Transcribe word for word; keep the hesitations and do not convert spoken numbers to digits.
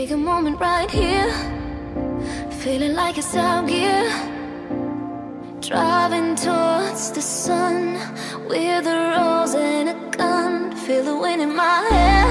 Take a moment right here, feeling like it's out gear, driving towards the sun with a rose and a gun. Feel the wind in my hair.